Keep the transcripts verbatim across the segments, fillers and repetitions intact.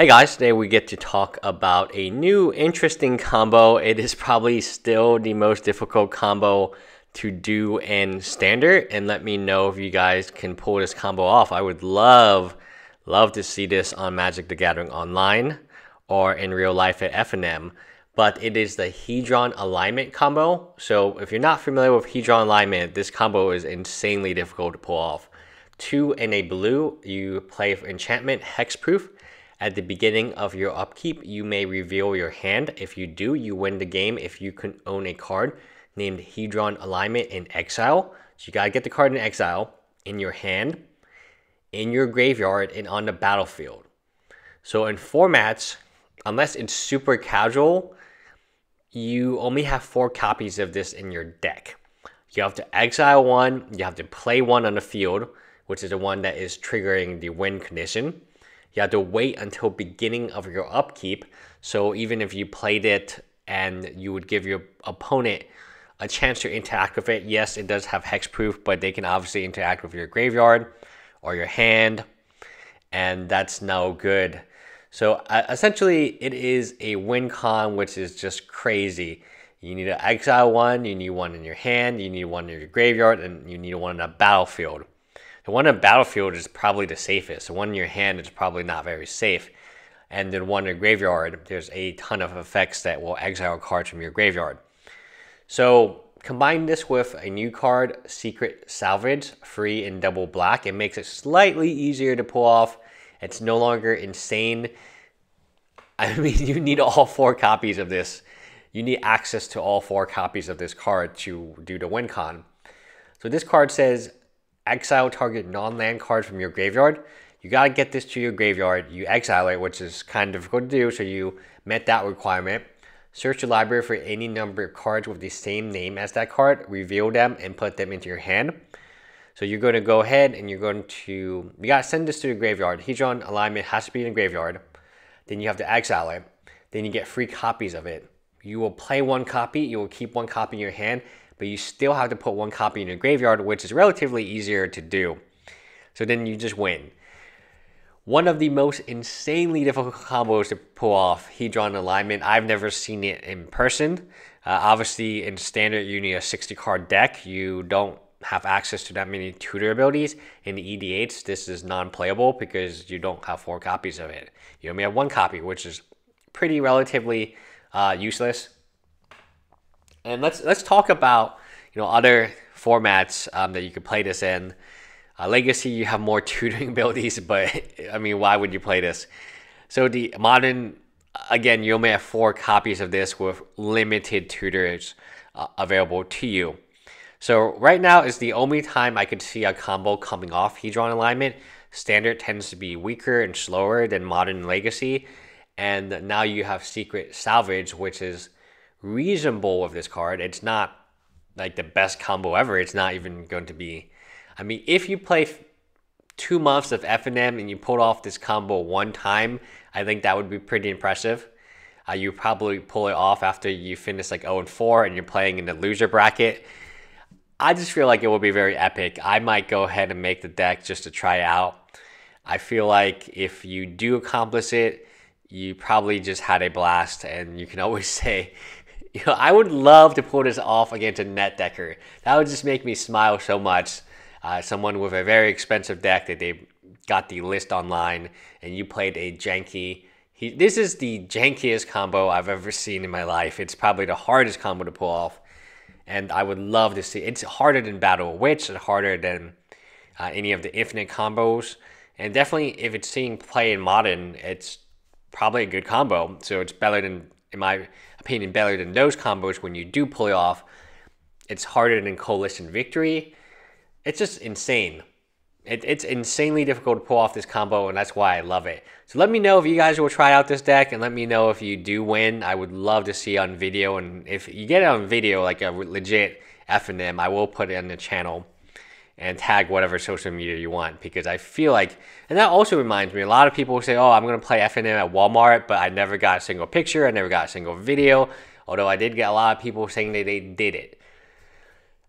Hey guys, today we get to talk about a new interesting combo. It is probably still the most difficult combo to do in Standard, and let me know if you guys can pull this combo off. I would love, love to see this on Magic the Gathering Online or in real life at F N M, but it is the Hedron Alignment combo. So if you're not familiar with Hedron Alignment, this combo is insanely difficult to pull off. Two and a blue, you play for enchantment, hexproof. At the beginning of your upkeep, you may reveal your hand. If you do, you win the game if you can own a card named Hedron Alignment in exile. So you gotta get the card in exile, in your hand, in your graveyard, and on the battlefield. So in formats, unless it's super casual, you only have four copies of this in your deck. You have to exile one, you have to play one on the field, which is the one that is triggering the win condition. You have to wait until beginning of your upkeep. So even if you played it and you would give your opponent a chance to interact with it, yes, it does have hexproof, but they can obviously interact with your graveyard or your hand, and that's no good. So uh, essentially it is a win con, which is just crazy. You need to exile one, you need one in your hand, you need one in your graveyard, and you need one on a battlefield. The one on the battlefield is probably the safest. The one in your hand is probably not very safe. And then one in the graveyard, there's a ton of effects that will exile cards from your graveyard. So combine this with a new card, Secret Salvage, free and double black. It makes it slightly easier to pull off. It's no longer insane. I mean, you need all four copies of this. You need access to all four copies of this card to do the win con. So this card says, exile target non-land card from your graveyard. You got to get this to your graveyard. You exile it, which is kind of difficult to do, so you met that requirement. Search your library for any number of cards with the same name as that card. Reveal them and put them into your hand. So you're going to go ahead and you're going to... You got to send this to your graveyard. Hedron Alignment has to be in the graveyard. Then you have to exile it. Then you get three copies of it. You will play one copy. You will keep one copy in your hand. But you still have to put one copy in your graveyard, which is relatively easier to do. So then you just win. One of the most insanely difficult combos to pull off, Hedron Alignment. I've never seen it in person. Uh, obviously, in Standard, you need a sixty card deck. You don't have access to that many tutor abilities. In E D H, this is non-playable because you don't have four copies of it. You only have one copy, which is pretty relatively uh, useless. And let's let's talk about, you know, other formats um, that you could play this in. Uh, Legacy, you have more tutoring abilities, but I mean, why would you play this? So the Modern, again, you only have four copies of this with limited tutors uh, available to you. So right now is the only time I could see a combo coming off Hedron Alignment. Standard tends to be weaker and slower than Modern and Legacy, and now you have Secret Salvage, which is reasonable with this card. It's not like the best combo ever. It's not even going to be, I mean, if you play two months of F N M and you pulled off this combo one time, I think that would be pretty impressive. Uh, you probably pull it off after you finish like oh and four and you're playing in the loser bracket. I just feel like it will be very epic. I might go ahead and make the deck just to try out. I feel like if you do accomplish it, you probably just had a blast, and you can always say, you know, I would love to pull this off against a net decker. That would just make me smile so much. Uh, someone with a very expensive deck that they got the list online, and you played a janky. He, this is the jankiest combo I've ever seen in my life. It's probably the hardest combo to pull off, and I would love to see. It's harder than Battle of Wits and harder than uh, any of the infinite combos. And definitely, if it's seeing play in Modern, it's probably a good combo. So it's better than, in my opinion, better than those combos when you do pull it off. It's harder than Coalition Victory. It's just insane. It, it's insanely difficult to pull off this combo, and that's why I love it. So let me know if you guys will try out this deck, and let me know if you do win. I would love to see on video, and if you get it on video, like a legit F N M, I will put it on the channel and tag whatever social media you want, because I feel like, and that also reminds me, a lot of people say, oh, I'm gonna play F N M at Walmart, but I never got a single picture, I never got a single video, although I did get a lot of people saying that they did it.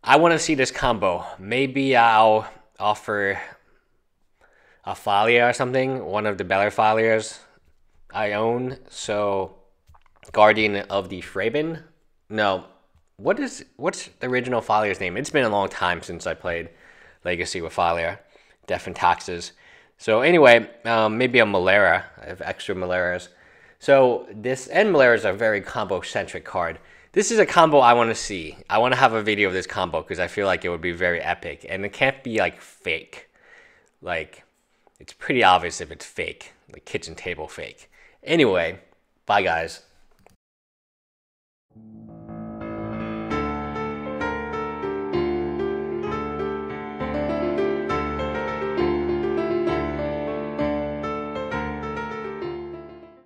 I wanna see this combo. Maybe I'll offer a Falia or something, one of the better Falias. I own. So Guardian of the Fraben. No. What is, what's the original Falier's name? It's been a long time since I played Legacy with Falier. Death and Taxes. So anyway, um, maybe a Malera. I have extra Maleras. So this, and Malera is a very combo-centric card. This is a combo I want to see. I want to have a video of this combo because I feel like it would be very epic. And it can't be, like, fake. Like, it's pretty obvious if it's fake. Like, kitchen table fake. Anyway, bye, guys.